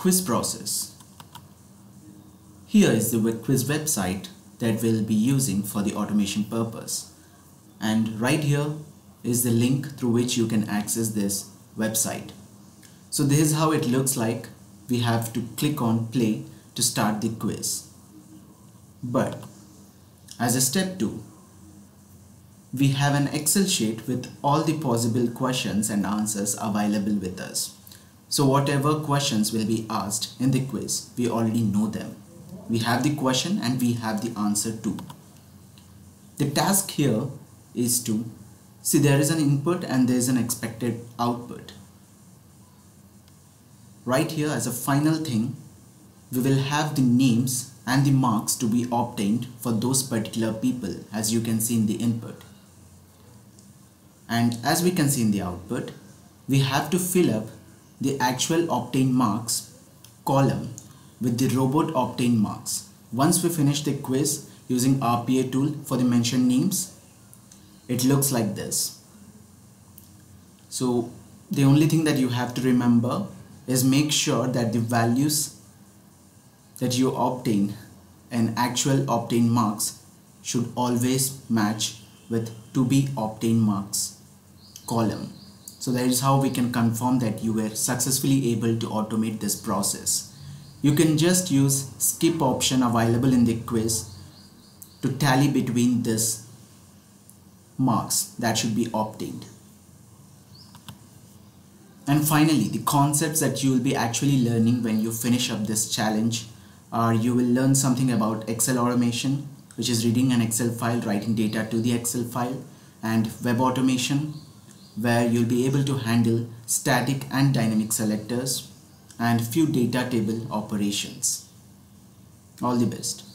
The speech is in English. quiz process. Here is the quiz website that we'll be using for the automation purpose, and right here is the link through which you can access this website. So this is how it looks like. We have to click on play to start the quiz, but as a step 2, we have an Excel sheet with all the possible questions and answers available with us. So whatever questions will be asked in the quiz, we already know them. We have the question and we have the answer too. The task here is to see there is an input and there is an expected output. Right here as a final thing, we will have the names and the marks to be obtained for those particular people, as you can see in the input. And as we can see in the output, we have to fill up the actual obtained marks column with the robot obtained marks. Once we finish the quiz using RPA tool for the mentioned names, it looks like this. So the only thing that you have to remember is make sure that the values that you obtain and actual obtained marks should always match with to be obtained marks column. So that is how we can confirm that you were successfully able to automate this process. You can just use skip option available in the quiz to tally between these marks that should be obtained. And finally, the concepts that you will be actually learning when you finish up this challenge are you will learn something about Excel automation, which is reading an Excel file, writing data to the Excel file, and web automation, where you'll be able to handle static and dynamic selectors and few data table operations. All the best.